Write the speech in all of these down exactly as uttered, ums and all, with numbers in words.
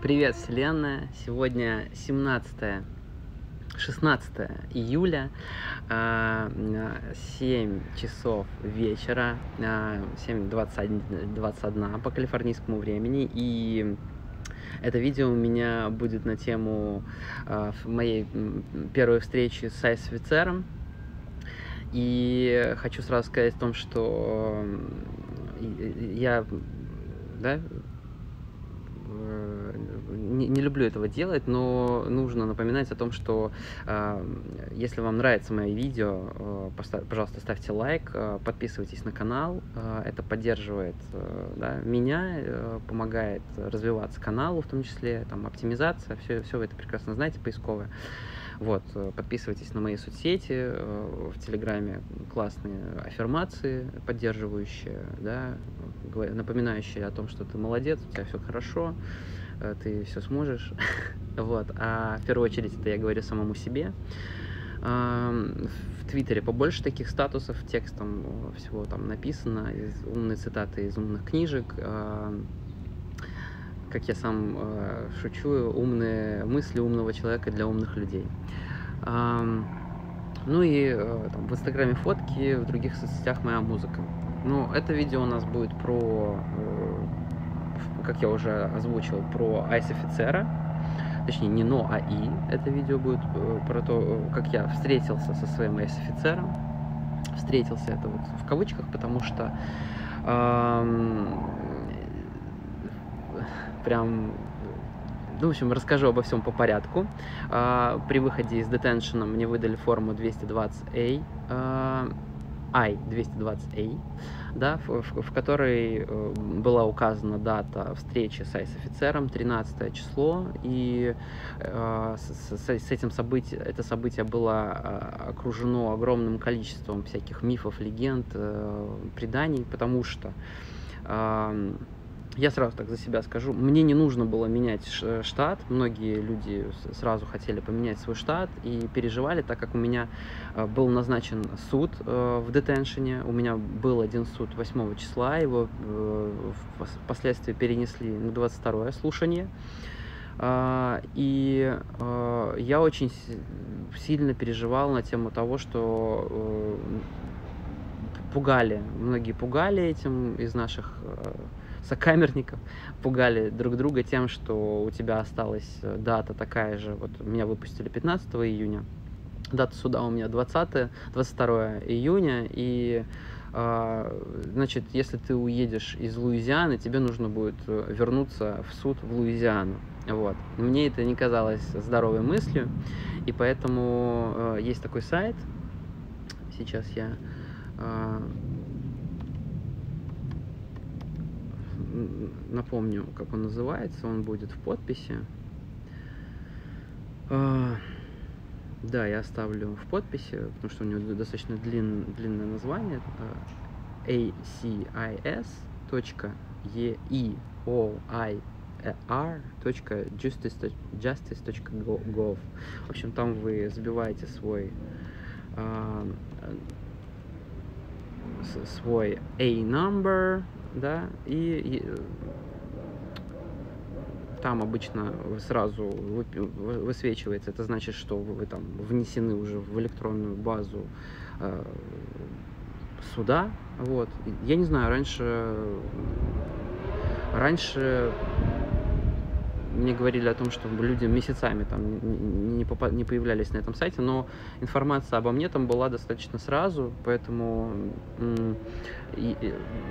Привет, Вселенная! Сегодня семнадцатое, шестнадцатое июля, семь часов вечера, семь двадцать один по калифорнийскому времени, и это видео у меня будет на тему моей первой встречи с айс-офицером. И хочу сразу сказать о том, что я... Да? Не, не люблю этого делать, но нужно напоминать о том, что э, если вам нравится мое видео, э, пожалуйста, ставьте лайк, э, подписывайтесь на канал, э, это поддерживает э, да, меня, э, помогает развиваться каналу, в том числе там, оптимизация, все, все вы это прекрасно знаете, поисковое. Вот, подписывайтесь на мои соцсети, в Телеграме классные аффирмации, поддерживающие, да, напоминающие о том, что ты молодец, у тебя все хорошо, ты все сможешь. Вот. А в первую очередь это я говорю самому себе. В Твиттере побольше таких статусов, текстом всего там написано, из умные цитаты из умных книжек. Как я сам э, шучу, умные мысли умного человека для умных людей. Эм, ну и э, там, в Инстаграме фотки, в других соцсетях моя музыка. Ну, это видео у нас будет про, э, как я уже озвучил, про айс-офицера. Точнее, не но, а и. Это видео будет э, про то, как я встретился со своим айс-офицером. Встретился, это вот в кавычках, потому что... Э, Прям, ну, в общем, расскажу обо всем по порядку. А, при выходе из детеншена мне выдали форму двести двадцать эй, а, ай двести двадцать эй, да, в, в, в которой была указана дата встречи с айс-офицером, тринадцатое число, и а, с, с, с этим событием, это событие было окружено огромным количеством всяких мифов, легенд, а, преданий, потому что... А, я сразу так за себя скажу, мне не нужно было менять штат, многие люди сразу хотели поменять свой штат и переживали, так как у меня был назначен суд в детеншене, у меня был один суд восьмого числа, его впоследствии перенесли на двадцать второе слушание, и я очень сильно переживал на тему того, что пугали, многие пугали этим из наших... сокамерников, пугали друг друга тем, что у тебя осталась дата такая же, вот меня выпустили пятнадцатого июня, дата суда у меня двадцатое, двадцать второе июня, и, э, значит, если ты уедешь из Луизианы, тебе нужно будет вернуться в суд в Луизиану, вот. Мне это не казалось здоровой мыслью, и поэтому э, есть такой сайт, сейчас я... Э, напомню, как он называется, он будет в подписи. Да, я оставлю в подписи, потому что у него достаточно длин, длинное название. а си ай эс точка и о ай ар точка джастис точка гов. В общем, там вы забиваете свой свой эй номер, да, и, и там обычно сразу высвечивается, это значит, что вы там внесены уже в электронную базу э, суда, вот, я не знаю, раньше, раньше мне говорили о том, что люди месяцами там не, попа не появлялись на этом сайте, но информация обо мне там была достаточно сразу, поэтому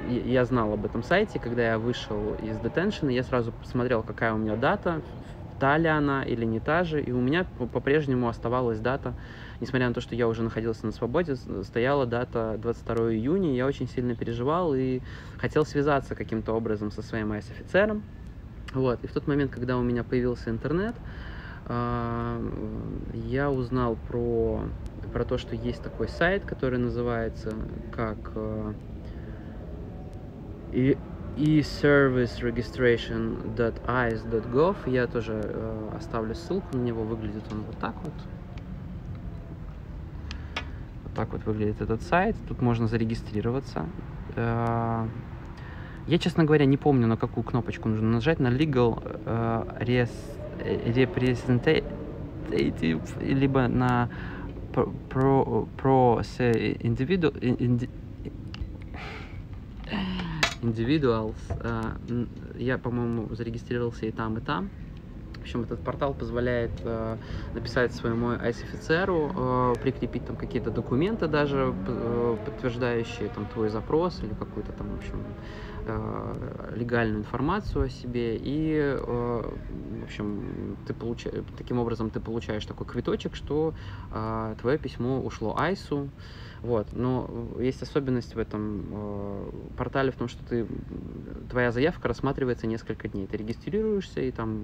я знал об этом сайте. Когда я вышел из детеншена, я сразу посмотрел, какая у меня дата, та ли она или не та же, и у меня по-прежнему оставалась дата, несмотря на то, что я уже находился на свободе, стояла дата двадцать второе июня, я очень сильно переживал и хотел связаться каким-то образом со своим айс-офицером. Вот, и в тот момент, когда у меня появился интернет, я узнал про, про то, что есть такой сайт, который называется как и сервис регистрейшн точка айс точка гов. Я тоже оставлю ссылку на него, выглядит он вот так вот. Вот так вот выглядит этот сайт, тут можно зарегистрироваться. Я, честно говоря, не помню, на какую кнопочку нужно нажать, на Legal uh, Representative, либо на Pro, pro, pro individual, indi, Individuals. Uh, я, по-моему, зарегистрировался и там, и там. В общем, этот портал позволяет uh, написать своему айс-офицеру, uh, прикрепить там какие-то документы даже, uh, подтверждающие там твой запрос или какую-то там, в общем, легальную информацию о себе, и, в общем, ты получ... таким образом ты получаешь такой квиточек, что твое письмо ушло айсу. Вот. Но есть особенность в этом портале в том, что ты... твоя заявка рассматривается несколько дней. Ты регистрируешься, и там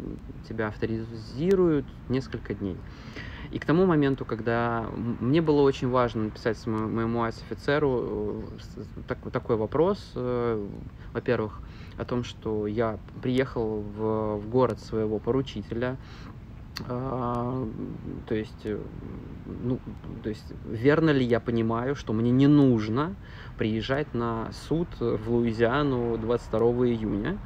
тебя авторизируют несколько дней. И к тому моменту, когда мне было очень важно написать моему айс-офицеру такой вопрос, во-первых, о том, что я приехал в, в город своего поручителя, а, то есть, ну, то есть, верно ли я понимаю, что мне не нужно приезжать на суд в Луизиану двадцать второго июня.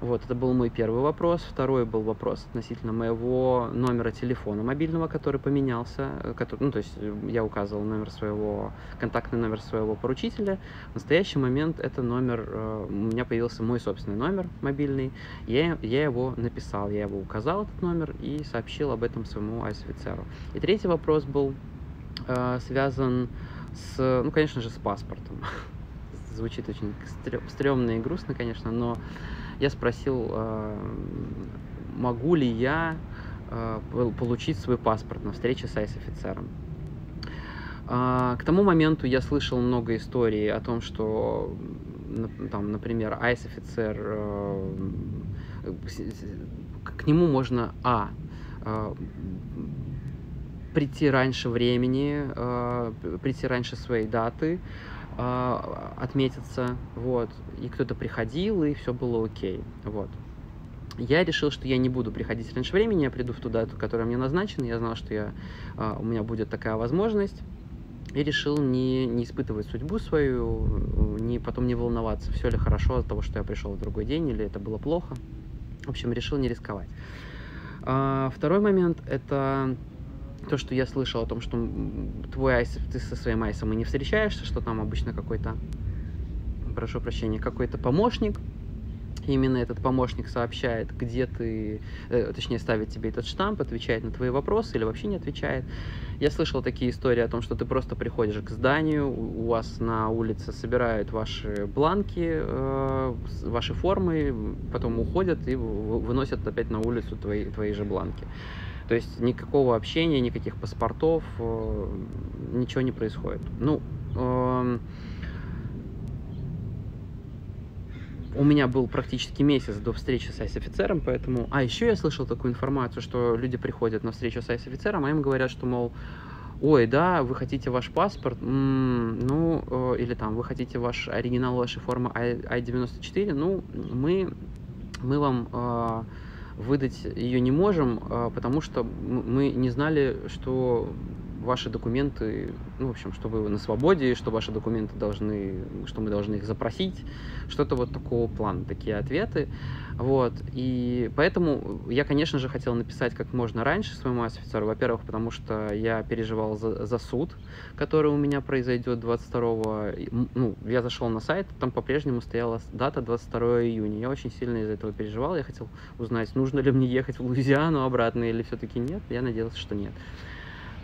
Вот, это был мой первый вопрос. Второй был вопрос относительно моего номера телефона мобильного, который поменялся. Который, ну, то есть я указывал номер своего, контактный номер своего поручителя. В настоящий момент это номер, у меня появился мой собственный номер мобильный. Я, я его написал, я его указал, этот номер, и сообщил об этом своему айс-офицеру. И третий вопрос был э, связан с, ну, конечно же, с паспортом. Звучит очень стрёмно и грустно, конечно, но... Я спросил, могу ли я получить свой паспорт на встрече с айс-офицером. К тому моменту я слышал много историй о том, что, там, например, айс-офицер, к нему можно, а, прийти раньше времени, прийти раньше своей даты, отметиться, вот, и кто-то приходил, и все было окей, вот. Я решил, что я не буду приходить раньше времени, я приду в ту дату, которая мне назначена, я знал, что я, у меня будет такая возможность, и решил не, не испытывать судьбу свою, не, потом не волноваться, все ли хорошо от того, что я пришел в другой день, или это было плохо. В общем, решил не рисковать. Второй момент – это... то, что я слышал о том, что твой айс, ты со своим айсом и не встречаешься, что там обычно какой-то, прошу прощения, какой-то помощник, именно этот помощник сообщает, где ты, э, точнее, ставит тебе этот штамп, отвечает на твои вопросы или вообще не отвечает. Я слышал такие истории о том, что ты просто приходишь к зданию, у вас на улице собирают ваши бланки, э, ваши формы, потом уходят и выносят опять на улицу твои, твои же бланки. То есть никакого общения, никаких паспортов, ничего не происходит. Ну, э, у меня был практически месяц до встречи с айс-офицером, поэтому... А еще я слышал такую информацию, что люди приходят на встречу с айс-офицером, а им говорят, что, мол, ой, да, вы хотите ваш паспорт, м-м, ну, э, или там, вы хотите ваш оригинал вашей формы ай девяносто четыре, ну, мы, мы вам... Э, выдать ее не можем, потому что мы не знали, что ваши документы, ну, в общем, что вы на свободе, что ваши документы должны, что мы должны их запросить, что-то вот такого плана, такие ответы, вот, и поэтому я, конечно же, хотел написать как можно раньше своему офицеру, во-первых, потому что я переживал за, за суд, который у меня произойдет двадцать второго, ну, я зашел на сайт, там по-прежнему стояла дата двадцать второго июня, я очень сильно из-за этого переживал, я хотел узнать, нужно ли мне ехать в Луизиану обратно или все-таки нет, я надеялся, что нет.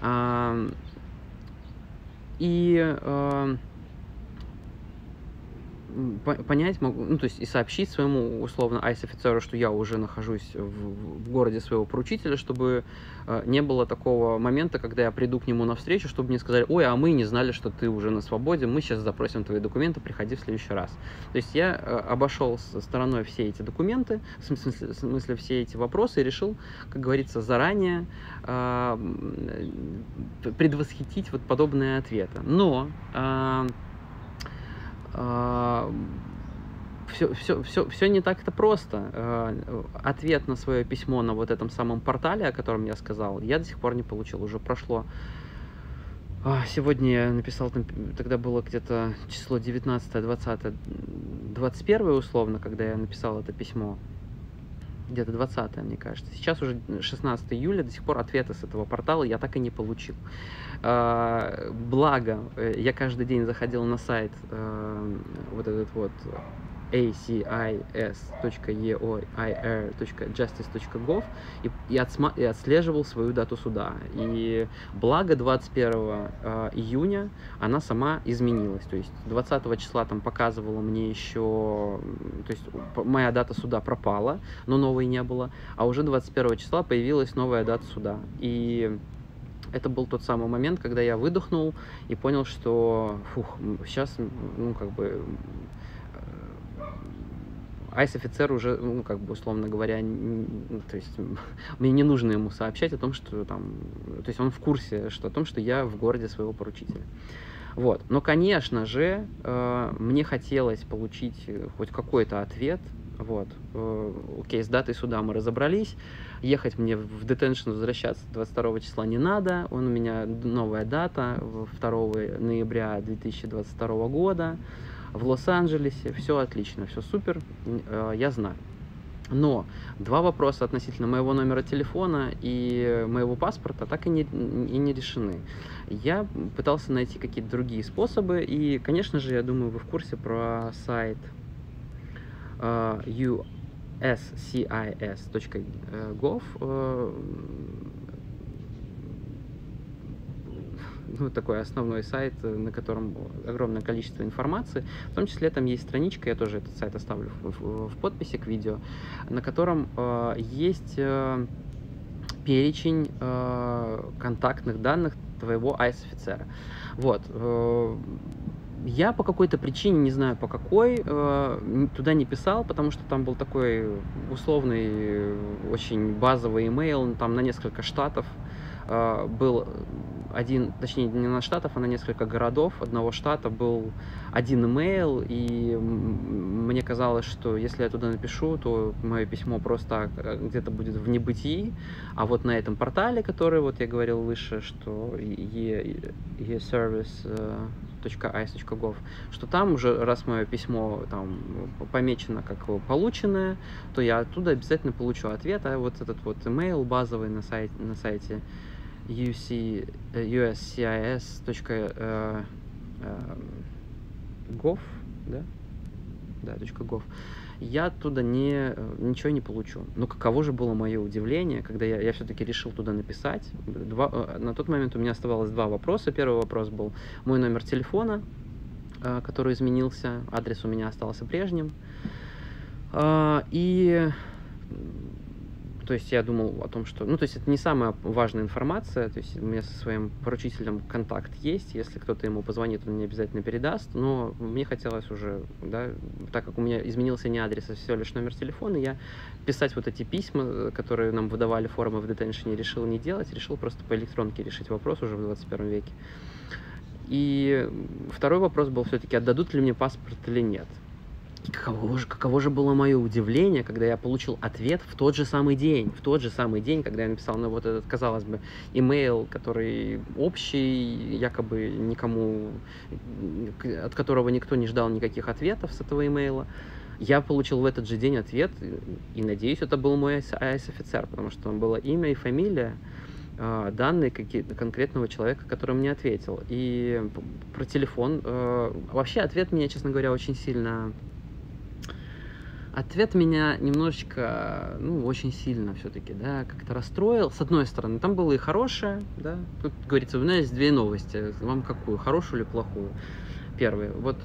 Uh, и uh, по понять могу, ну, то есть и сообщить своему условно айс-офицеру, что я уже нахожусь в, в городе своего поручителя, чтобы uh, не было такого момента, когда я приду к нему навстречу, чтобы мне сказали, ой, а мы не знали, что ты уже на свободе, мы сейчас запросим твои документы, приходи в следующий раз. То есть я uh, обошел стороной все эти документы, в смысле, в смысле все эти вопросы, и решил, как говорится, заранее предвосхитить вот подобные ответы. Но а, а, все, все, все, все не так-то просто. А, ответ на свое письмо на вот этом самом портале, о котором я сказал, я до сих пор не получил. Уже прошло Сегодня я написал, тогда было где-то число девятнадцатое, двадцатое, двадцать первое условно, когда я написал это письмо. Где-то двадцатое, мне кажется. Сейчас уже шестнадцатое июля, до сих пор ответа с этого портала я так и не получил. Благо, я каждый день заходил на сайт вот этот вот а cis точка и о ай ар точка джастис точка гов и, и, отсма, и отслеживал свою дату суда. И благо двадцать первого июня она сама изменилась. То есть двадцатого числа там показывала мне еще... То есть моя дата суда пропала, но новой не было. А уже двадцать первого числа появилась новая дата суда. И... это был тот самый момент, когда я выдохнул и понял, что фух, сейчас, ну, как бы, айс-офицер уже, ну, как бы, условно говоря, не, то есть, мне не нужно ему сообщать о том, что там, то есть, он в курсе, что о том, что я в городе своего поручителя. Вот. Но, конечно же, э, мне хотелось получить хоть какой-то ответ. Вот, окей, с датой суда мы разобрались, ехать мне в детеншн, возвращаться двадцать второго числа не надо, он у меня новая дата, второго ноября две тысячи двадцать второго года, в Лос-Анджелесе, все отлично, все супер, я знаю. Но два вопроса относительно моего номера телефона и моего паспорта так и не, и не решены. Я пытался найти какие-то другие способы, и, конечно же, я думаю, вы в курсе про сайт Uh, ю эс си ай эс точка гов, uh, ну, такой основной сайт, на котором огромное количество информации, в том числе там есть страничка, я тоже этот сайт оставлю в, в, в подписи к видео, на котором uh, есть uh, перечень uh, контактных данных твоего айс-офицера. Вот. Uh, Я по какой-то причине, не знаю по какой, туда не писал, потому что там был такой условный, очень базовый имейл, там на несколько штатов был один, точнее не на штатов, а на несколько городов одного штата был один имейл, и мне казалось, что если я туда напишу, то мое письмо просто где-то будет в небытии, а вот на этом портале, который вот я говорил выше, что и сервис точка айс точка гов, что там уже, раз мое письмо там помечено как полученное, то я оттуда обязательно получу ответ, а вот этот вот имейл базовый на сайте, на сайте ю эс си ай эс точка гов, да? Да, .gov, я оттуда не, ничего не получу. Но каково же было мое удивление, когда я, я все-таки решил туда написать. Два, на тот момент у меня оставалось два вопроса. Первый вопрос был мой номер телефона, который изменился, адрес у меня остался прежним. И... то есть я думал о том, что... Ну, то есть это не самая важная информация, то есть у меня со своим поручителем контакт есть, если кто-то ему позвонит, он мне обязательно передаст, но мне хотелось уже, да, так как у меня изменился не адрес, а всего лишь номер телефона, я писать вот эти письма, которые нам выдавали форумы в детеншне, решил не делать, решил просто по электронке решить вопрос уже в двадцать первом веке. И второй вопрос был все-таки, отдадут ли мне паспорт или нет. И каково же, каково же было мое удивление, когда я получил ответ в тот же самый день, в тот же самый день, когда я написал на, ну, вот этот, казалось бы, имейл, который общий, якобы никому, от которого никто не ждал никаких ответов с этого имейла. Я получил в этот же день ответ, и, надеюсь, это был мой айс-офицер, потому что там было имя и фамилия, данные конкретного человека, который мне ответил. И про телефон. Вообще ответ меня, честно говоря, очень сильно... Ответ меня немножечко, ну, очень сильно все-таки, да, как-то расстроил. С одной стороны, там было и хорошее, да, тут говорится, у меня есть две новости, вам какую, хорошую или плохую? Первая. Вот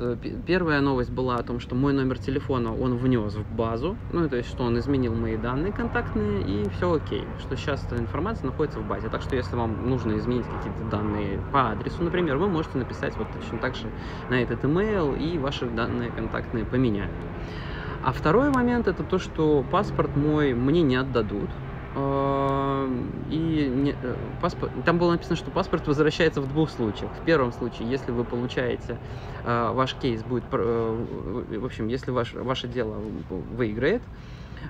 первая новость была о том, что мой номер телефона он внес в базу, ну, то есть, что он изменил мои данные контактные, и все окей, что сейчас эта информация находится в базе. Так что, если вам нужно изменить какие-то данные по адресу, например, вы можете написать вот точно так же на этот имейл, и ваши данные контактные поменяют. А второй момент – это то, что паспорт мой мне не отдадут. И не, паспорт, там было написано, что паспорт возвращается в двух случаях. В первом случае, если вы получаете, ваш кейс будет, в общем, если ваш, ваше дело выиграет,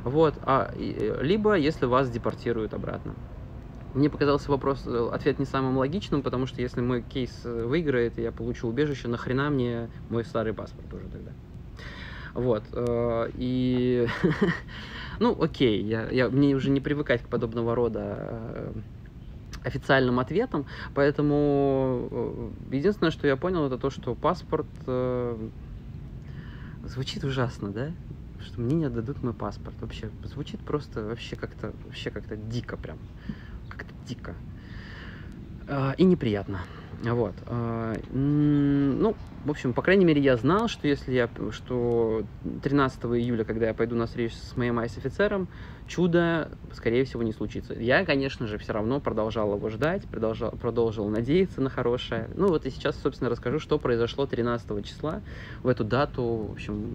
вот, а, либо если вас депортируют обратно. Мне показался вопрос, ответ не самым логичным, потому что если мой кейс выиграет, и я получу убежище, нахрена мне мой старый паспорт уже тогда? Вот, и, ну, окей, я, я, мне уже не привыкать к подобного рода официальным ответам, поэтому единственное, что я понял, это то, что паспорт... Звучит ужасно, да? Что мне не отдадут мой паспорт. Вообще, звучит просто вообще как-то вообще как-то дико прям. Как-то дико. И неприятно. Вот. Ну, в общем, по крайней мере, я знал, что если я, что тринадцатого июля, когда я пойду на встречу с моим айс-офицером, чудо, скорее всего, не случится. Я, конечно же, все равно продолжал его ждать, продолжал, продолжил надеяться на хорошее. Ну, вот и сейчас, собственно, расскажу, что произошло тринадцатого числа, в эту дату, в общем,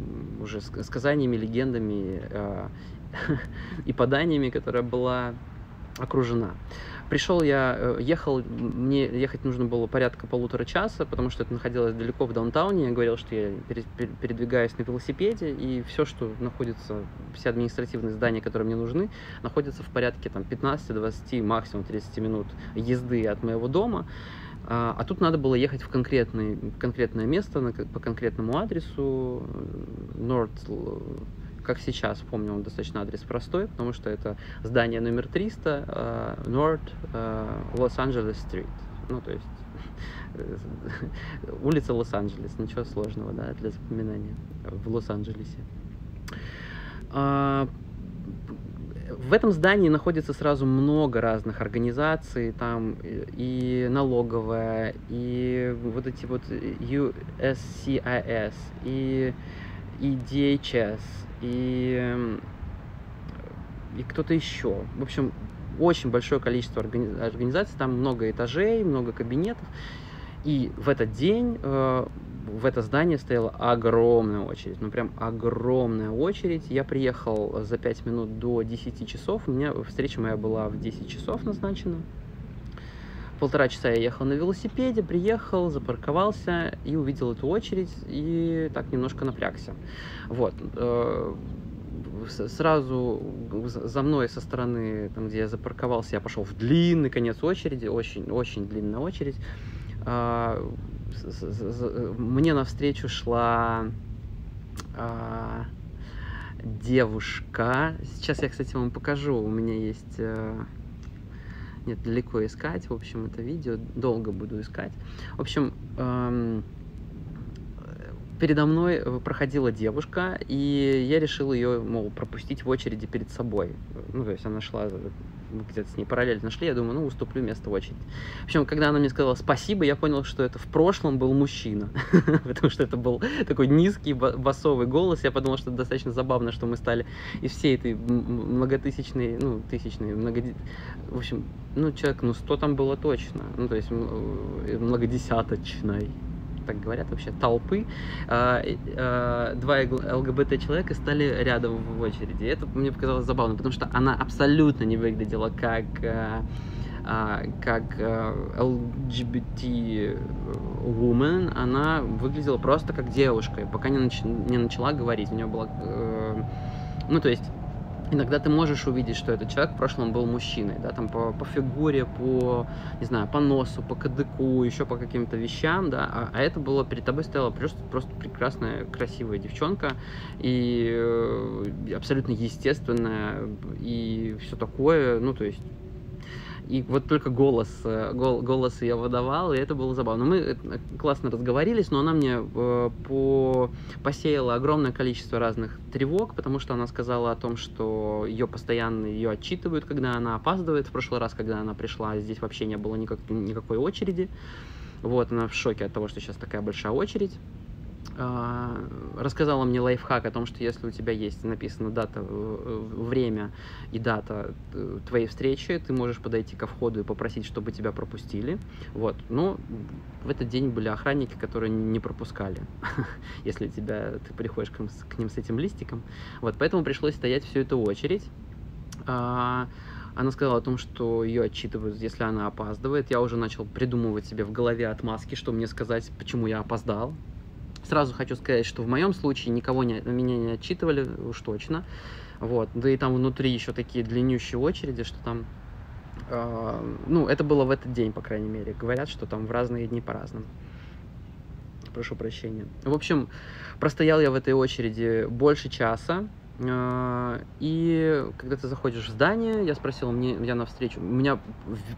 уже с сказаниями, легендами э, и поданиями, которая была окружена. Пришел я, ехал, мне ехать нужно было порядка полутора часа, потому что это находилось далеко в даунтауне. Я говорил, что я передвигаюсь на велосипеде, и все, что находится, все административные здания, которые мне нужны, находятся в порядке там пятнадцати-двадцати, максимум тридцати минут езды от моего дома. А тут надо было ехать в, в конкретное место, на, по конкретному адресу, North... Как сейчас, помню, он достаточно адрес простой, потому что это здание номер триста, uh, North uh, Los Angeles Street. Ну, то есть улица Лос-Анджелес, ничего сложного, да, для запоминания в Лос-Анджелесе. Uh, В этом здании находится сразу много разных организаций, там и налоговая, и вот эти вот ю эс си ай эс, и, и ди эйч эс, и, и кто-то еще. В общем, очень большое количество органи- организаций, там много этажей, много кабинетов. И в этот день э, в это здание стояла огромная очередь, ну прям огромная очередь. Я приехал за пять минут до десяти часов, у меня встреча моя была в десять часов назначена. Полтора часа я ехал на велосипеде, приехал, запарковался и увидел эту очередь, и так немножко напрягся. Вот. Сразу за мной со стороны, там, где я запарковался, я пошел в длинный конец очереди, очень-очень длинная очередь. Мне навстречу шла девушка. Сейчас я, кстати, вам покажу, у меня есть... Нет, далеко искать, в общем, это видео, долго буду искать. В общем, эм, передо мной проходила девушка, и я решил ее, мол, пропустить в очереди перед собой. Ну, то есть она шла, где-то с ней параллельно шли, я думаю, ну, уступлю место в очереди. В общем, когда она мне сказала спасибо, я понял, что это в прошлом был мужчина, потому что это был такой низкий басовый голос. Я подумал, что это достаточно забавно, что мы стали из всей этой многотысячной, ну, тысячной, многодесятной, в общем, ну, человек, ну, сто там было точно, ну, то есть многодесяточной, так говорят вообще, толпы, а, а, два ЛГБТ-человека стали рядом в очереди. Это мне показалось забавно, потому что она абсолютно не выглядела как, а, а, как эл джи би ти-woman, она выглядела просто как девушка, пока не, нач не начала говорить. У нее была... Э, ну, то есть... Иногда ты можешь увидеть, что этот человек в прошлом был мужчиной, да, там по, по фигуре, по, не знаю, по носу, по кадыку, еще по каким-то вещам, да, а, а это было, перед тобой стояла просто, просто прекрасная, красивая девчонка, и э, абсолютно естественная, и все такое, ну, то есть... И вот только голос, гол, голос я выдавал, и это было забавно. Мы классно разговорились, но она мне э, по, посеяла огромное количество разных тревог, потому что она сказала о том, что ее постоянно ее отчитывают, когда она опаздывает. В прошлый раз, когда она пришла, здесь вообще не было никак, никакой очереди. Вот, она в шоке от того, что сейчас такая большая очередь. Рассказала мне лайфхак о том, что если у тебя есть написана дата, время и дата твоей встречи, ты можешь подойти ко входу и попросить, чтобы тебя пропустили. Вот. Но в этот день были охранники, которые не пропускали, если тебя, ты приходишь к ним с этим листиком. Вот. Поэтому пришлось стоять всю эту очередь. Она сказала о том, что ее отчитывают, если она опаздывает. Я уже начал придумывать себе в голове отмазки, что мне сказать, почему я опоздал. Сразу хочу сказать, что в моем случае никого не, меня не отчитывали, уж точно. Вот. Да и там внутри еще такие длиннющие очереди, что там Ну, это было в этот день, по крайней мере. Говорят, что там в разные дни по-разному. Прошу прощения. В общем, простоял я в этой очереди больше часа. И когда ты заходишь в здание, я спросил, мне, я навстречу, меня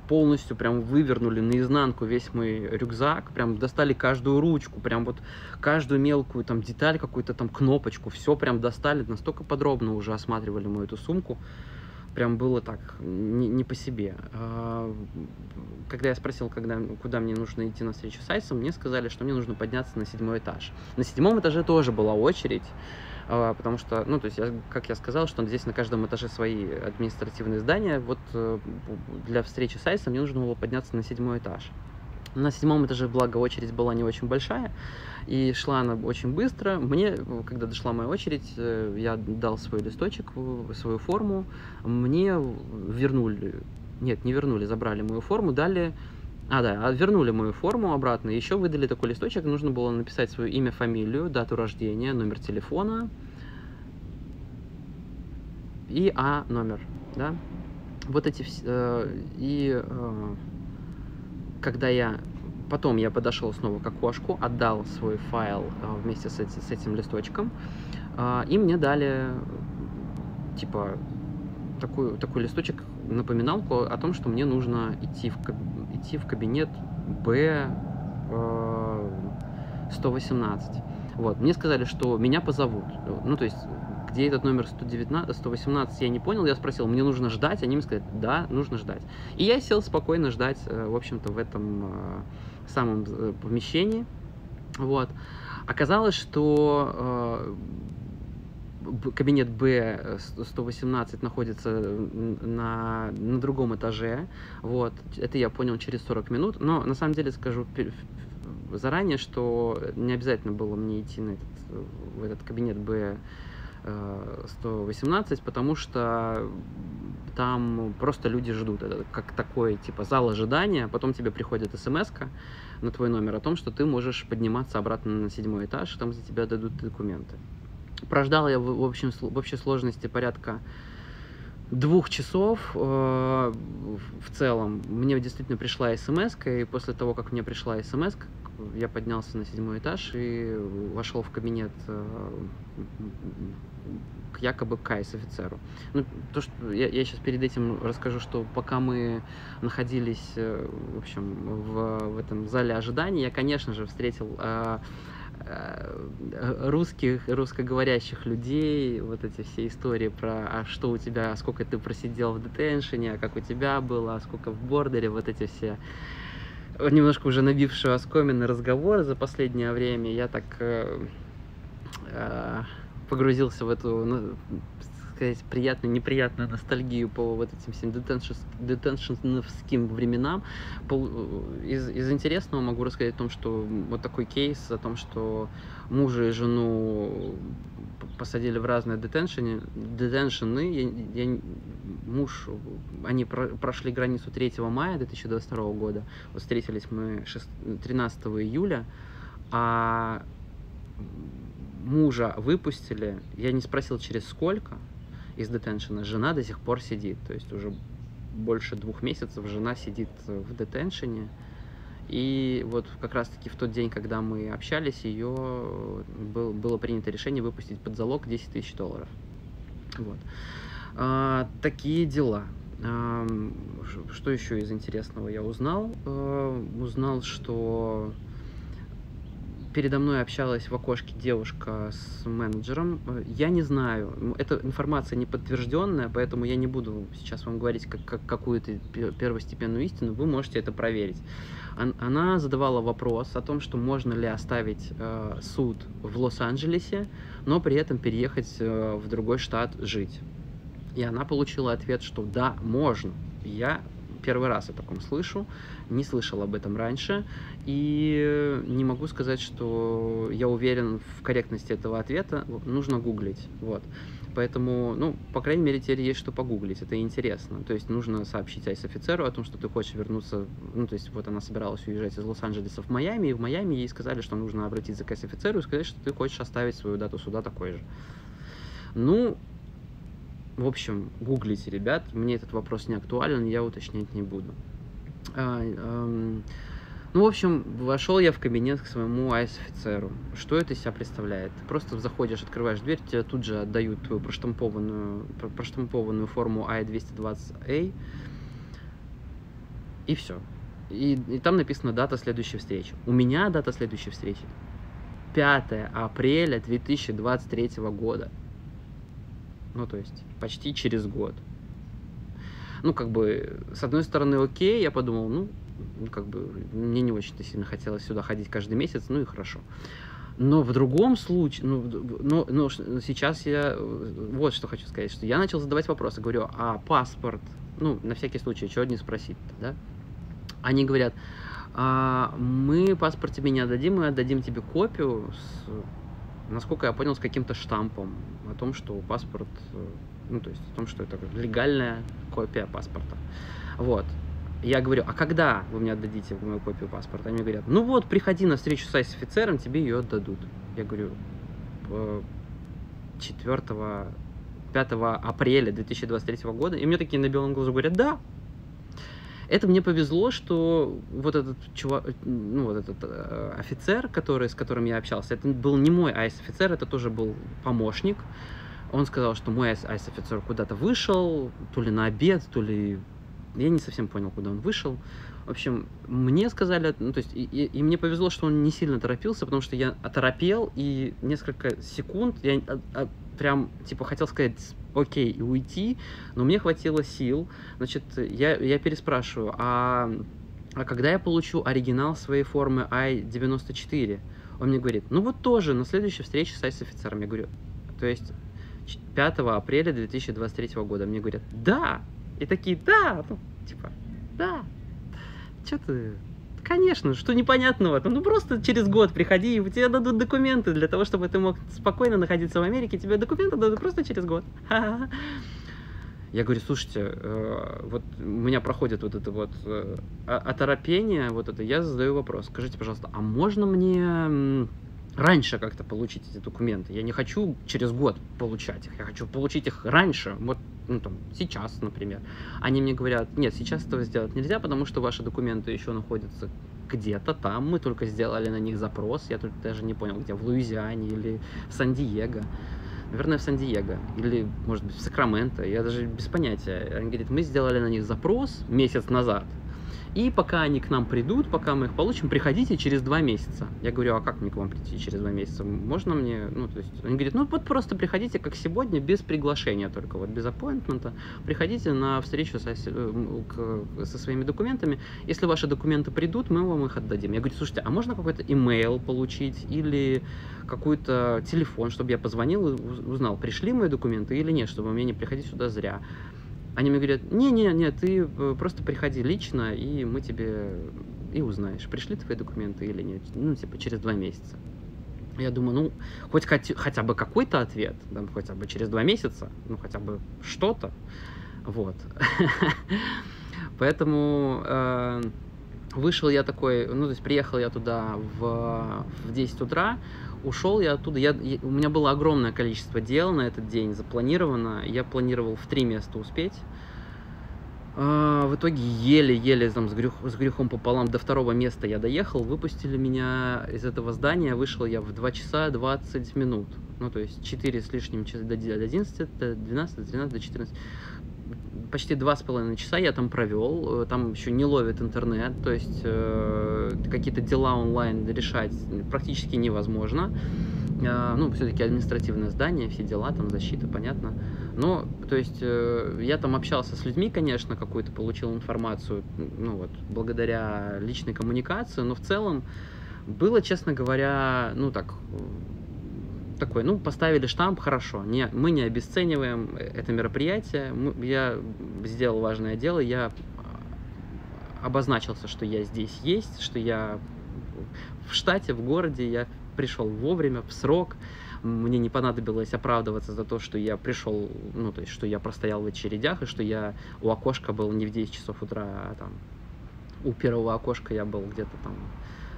полностью прям вывернули наизнанку весь мой рюкзак, прям достали каждую ручку, прям вот каждую мелкую там деталь, какую-то там кнопочку, все прям достали, настолько подробно уже осматривали мою эту сумку, прям было так, не, не по себе. Когда я спросил, когда, куда мне нужно идти на встречу с Айсом, мне сказали, что мне нужно подняться на седьмой этаж. На седьмом этаже тоже была очередь. Потому что, ну, то есть, я, как я сказал, что здесь на каждом этаже свои административные здания. Вот для встречи с Айсом мне нужно было подняться на седьмой этаж. На седьмом этаже, благо, очередь была не очень большая, и шла она очень быстро. Мне, когда дошла моя очередь, я дал свой листочек, свою форму, мне вернули, нет, не вернули, забрали мою форму, дали... А, да, вернули мою форму обратно, еще выдали такой листочек, нужно было написать свое имя, фамилию, дату рождения, номер телефона и А-номер, да. Вот эти все, э, и э, когда я, потом я подошел снова к окошку, отдал свой файл э, вместе с, эти, с этим листочком, э, и мне дали, типа, такой, такой листочек, напоминалку о том, что мне нужно идти в кабинет. Идти в кабинет Б сто восемнадцать. Вот. Мне сказали, что меня позовут. Ну, то есть, где этот номер сто девятнадцать, сто восемнадцать, я не понял. Я спросил, мне нужно ждать? Они мне сказали, да, нужно ждать. И я сел спокойно ждать, в общем-то, в этом самом помещении. Вот. Оказалось, что... Кабинет Б сто восемнадцать находится на, на другом этаже, вот, это я понял через сорок минут, но на самом деле скажу заранее, что не обязательно было мне идти на этот, в этот кабинет Б сто восемнадцать, потому что там просто люди ждут, это как такой типа зал ожидания, потом тебе приходит смс-ка на твой номер о том, что ты можешь подниматься обратно на седьмой этаж, там за тебя дадут документы. Прождал я в, общем, в общей сложности порядка двух часов э, в целом. Мне действительно пришла смс-ка, и после того, как мне пришла смс-ка, я поднялся на седьмой этаж и вошел в кабинет э, якобы к ай эс офицеру. Ну, то, что я, я сейчас перед этим расскажу, что пока мы находились э, в, общем, в, в этом зале ожидания, я, конечно же, встретил... Э, русских, русскоговорящих людей, вот эти все истории про а что у тебя, сколько ты просидел в детеншене, а как у тебя было, а сколько в бордере, вот эти все немножко уже набившие оскомины разговоры за последнее время. Я так э, э, погрузился в эту, ну, сказать, приятную, неприятную ностальгию по вот этим всем детеншеновским временам. Из, из интересного могу рассказать о том, что вот такой кейс, о том, что мужа и жену посадили в разные детеншены. Я, я, муж, они про, прошли границу третьего мая две тысячи двадцать второго года, вот встретились мы тринадцатого июля, а мужа выпустили, я не спросил, через сколько, из детеншена. Жена до сих пор сидит, то есть уже больше двух месяцев жена сидит в детеншене, и вот как раз таки в тот день, когда мы общались, ее был, было принято решение выпустить под залог десять тысяч долларов. Вот. А, такие дела. А, что еще из интересного я узнал? А, узнал, что передо мной общалась в окошке девушка с менеджером. Я не знаю, эта информация не подтвержденная, поэтому я не буду сейчас вам говорить как, как какую-то первостепенную истину, вы можете это проверить. Она задавала вопрос о том, что можно ли оставить э, суд в Лос-Анджелесе, но при этом переехать э, в другой штат жить. И она получила ответ, что да, можно. Я первый раз о таком слышу, не слышал об этом раньше, и не могу сказать, что я уверен в корректности этого ответа, нужно гуглить, вот. Поэтому, ну, по крайней мере, теперь есть что погуглить, это интересно. То есть нужно сообщить айс офицеру о том, что ты хочешь вернуться, ну, то есть вот она собиралась уезжать из Лос-Анджелеса в Майами, и в Майами ей сказали, что нужно обратиться к айс офицеру и сказать, что ты хочешь оставить свою дату суда такой же. Ну, В общем, гуглите, ребят, мне этот вопрос не актуален, я уточнять не буду. А, эм, ну, в общем, вошел я в кабинет к своему айс-офицеру. Что это из себя представляет? Ты просто заходишь, открываешь дверь, тебе тут же отдают твою проштампованную, про проштампованную форму ай двести двадцать эй, и все. И, и там написано дата следующей встречи. У меня дата следующей встречи пятое апреля две тысячи двадцать третьего года. Ну, то есть, почти через год. Ну, как бы, с одной стороны, окей, я подумал, ну, как бы, мне не очень-то сильно хотелось сюда ходить каждый месяц, ну и хорошо. Но в другом случае, ну, ну, ну, сейчас я, вот что хочу сказать, что я начал задавать вопросы, говорю, а паспорт, ну, на всякий случай, чего не спросить-то, да? Они говорят, а, мы паспорт тебе не отдадим, мы отдадим тебе копию с, насколько я понял, с каким-то штампом о том, что паспорт, ну, то есть о том, что это легальная копия паспорта. Вот. Я говорю, а когда вы мне отдадите мою копию паспорта? Они говорят, ну вот, приходи на встречу с айс-офицером, тебе ее отдадут. Я говорю, пятое апреля две тысячи двадцать третьего года. И мне такие на белом глазу говорят, да. Это мне повезло, что вот этот чувак, ну, вот этот э, офицер, который, с которым я общался, это был не мой айс-офицер, это тоже был помощник. Он сказал, что мой айс-офицер куда-то вышел, то ли на обед, то ли... Я не совсем понял, куда он вышел. В общем, мне сказали... Ну, то есть, и, и, и мне повезло, что он не сильно торопился, потому что я оторопел, и несколько секунд я а, а, прям, типа, хотел сказать... окей, и уйти, но мне хватило сил. Значит, я, я переспрашиваю, а, а когда я получу оригинал своей формы ай девяносто четыре? Он мне говорит, ну вот тоже, на следующей встрече с айс-офицером. Я говорю, то есть пятое апреля две тысячи двадцать третьего года. Мне говорят, да! И такие, да! Ну, типа, да! Чё ты... Конечно, что непонятного, ну просто через год приходи, и тебе дадут документы для того, чтобы ты мог спокойно находиться в Америке, тебе документы дадут просто через год. Ха-ха-ха. Я говорю, слушайте, вот у меня проходит вот это вот оторопение, вот это, я задаю вопрос, скажите, пожалуйста, а можно мне раньше как-то получить эти документы? Я не хочу через год получать их, я хочу получить их раньше, вот. Ну, там, сейчас, например. Они мне говорят, нет, сейчас этого сделать нельзя, потому что ваши документы еще находятся где-то там. Мы только сделали на них запрос. Я тут даже не понял, где, в Луизиане или в Сан-Диего. Наверное, в Сан-Диего. Или, может быть, в Сакраменто. Я даже без понятия. Они говорят, мы сделали на них запрос месяц назад. И пока они к нам придут, пока мы их получим, приходите через два месяца. Я говорю, а как мне к вам прийти через два месяца? Можно мне, ну, то есть, они говорят, ну, вот просто приходите, как сегодня, без приглашения только, вот, без аппоинтмента, приходите на встречу со, к, со своими документами. Если ваши документы придут, мы вам их отдадим. Я говорю, слушайте, а можно какой-то имейл получить или какой-то телефон, чтобы я позвонил и узнал, пришли мои документы или нет, чтобы мне не приходить сюда зря. Они мне говорят, не-не-не, ты просто приходи лично, и мы тебе и узнаешь, пришли твои документы или нет, ну, типа, через два месяца. Я думаю, ну, хоть хотя бы какой-то ответ, там, хотя бы через два месяца, ну, хотя бы что-то, вот. Поэтому вышел я такой, ну, то есть, приехал я туда в десять утра, ушел я оттуда, я, я, у меня было огромное количество дел на этот день запланировано, я планировал в три места успеть, а, в итоге еле-еле там с, грех, с грехом пополам до второго места я доехал, выпустили меня из этого здания, вышел я в два часа двадцать минут, ну то есть четыре с лишним часа до одиннадцати, до двенадцати, до тринадцати, до четырнадцати. Почти два с половиной часа я там провел, там еще не ловит интернет, то есть э, какие-то дела онлайн решать практически невозможно. Э, ну, все-таки административное здание, все дела, там защита, понятно. Но, то есть, э, я там общался с людьми, конечно, какую-то получил информацию, ну вот, благодаря личной коммуникации, но в целом было, честно говоря, ну так... такой, ну, поставили штамп, хорошо, не, мы не обесцениваем это мероприятие, мы, я сделал важное дело, я обозначился, что я здесь есть, что я в штате, в городе, я пришел вовремя, в срок, мне не понадобилось оправдываться за то, что я пришел, ну, то есть, что я простоял в очередях, и что я у окошка был не в десять часов утра, а там, у первого окошка я был где-то там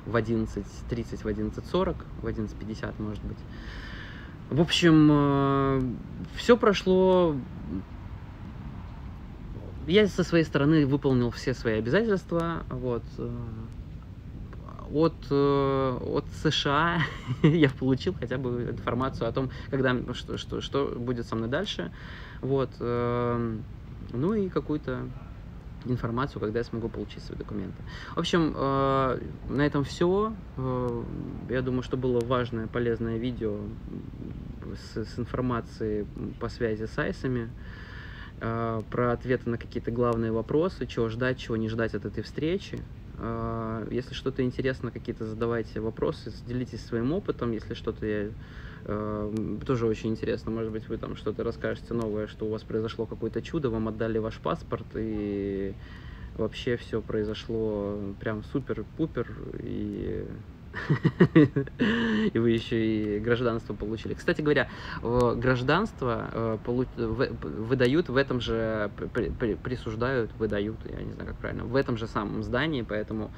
в одиннадцать тридцать, в одиннадцать сорок, в одиннадцать пятьдесят, может быть. В общем, все прошло. Я со своей стороны выполнил все свои обязательства. Вот. От, от США я получил хотя бы информацию о том, когда, что, что, что будет со мной дальше. Вот. Ну и какую-то информацию, когда я смогу получить свои документы. В общем, на этом все. Я думаю, что было важное, полезное видео с, с информацией по связи с айсами, про ответы на какие-то главные вопросы, чего ждать, чего не ждать от этой встречи. Если что-то интересно, какие-то задавайте вопросы, делитесь своим опытом. Если что-то я... тоже очень интересно, может быть, вы там что-то расскажете новое, что у вас произошло какое-то чудо, вам отдали ваш паспорт, и вообще все произошло прям супер-пупер, и... и вы еще и гражданство получили. Кстати говоря, гражданство выдают в этом же, присуждают, выдают, я не знаю, как правильно, в этом же самом здании, поэтому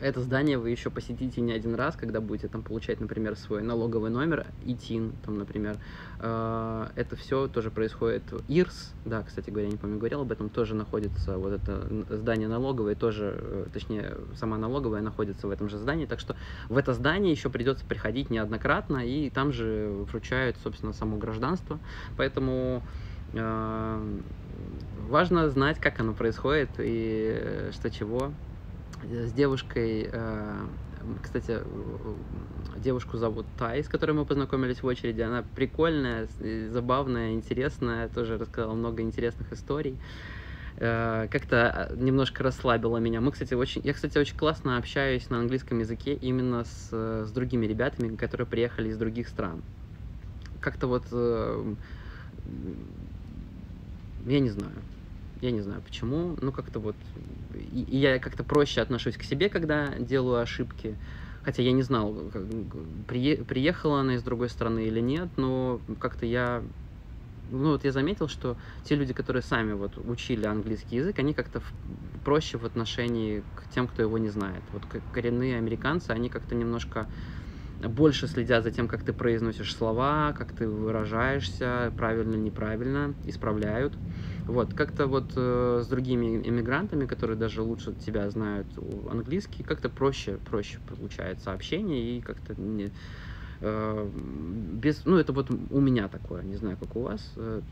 это здание вы еще посетите не один раз, когда будете там получать, например, свой налоговый номер, ай ти ай эн, там, например. Это все тоже происходит в ай эр эс, да, кстати говоря, не помню, говорил об этом, тоже находится вот это здание налоговой, тоже, точнее, сама налоговая находится в этом же здании, так что в это здание еще придется приходить неоднократно, и там же вручают, собственно, само гражданство, поэтому... важно знать, как оно происходит и что чего. С девушкой, кстати, девушку зовут Тай, с которой мы познакомились в очереди. Она прикольная, забавная, интересная, тоже рассказала много интересных историй. Как-то немножко расслабила меня. Мы, кстати, очень, я, кстати, очень классно общаюсь на английском языке именно с, с другими ребятами, которые приехали из других стран. Как-то вот, я не знаю. Я не знаю почему, но как-то вот... И, и я как-то проще отношусь к себе, когда делаю ошибки. Хотя я не знал, как, прие, приехала она из другой страны или нет, но как-то я... Ну вот я заметил, что те люди, которые сами вот учили английский язык, они как-то проще в отношении к тем, кто его не знает. Вот коренные американцы, они как-то немножко... больше следят за тем, как ты произносишь слова, как ты выражаешься, правильно, неправильно, исправляют. Вот, как-то вот э, с другими иммигрантами, которые даже лучше тебя знают английский, как-то проще, проще получается общение и как-то не... Э, без, ну, это вот у меня такое, не знаю, как у вас, э,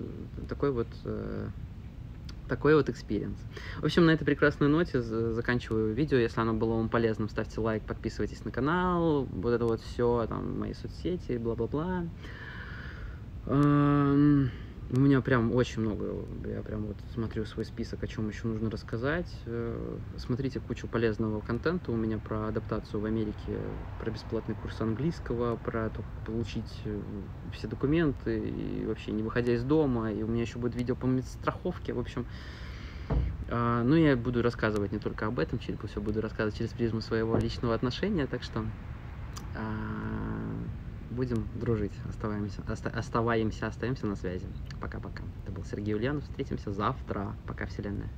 такой вот... Э, Такой вот экспириенс. В общем, на этой прекрасной ноте заканчиваю видео. Если оно было вам полезным, ставьте лайк, подписывайтесь на канал. Вот это вот все, там, мои соцсети, бла-бла-бла. У меня прям очень много, я прям вот смотрю свой список, о чем еще нужно рассказать. Смотрите кучу полезного контента у меня про адаптацию в Америке, про бесплатный курс английского, про то, как получить все документы, и вообще не выходя из дома, и у меня еще будет видео по медстраховке, в общем. Ну, я буду рассказывать не только об этом, через все буду рассказывать через призму своего личного отношения, так что... будем дружить, оставаемся, оста, оставаемся, остаемся на связи. Пока-пока. Это был Сергей Ульянов. Встретимся завтра. Пока, Вселенная.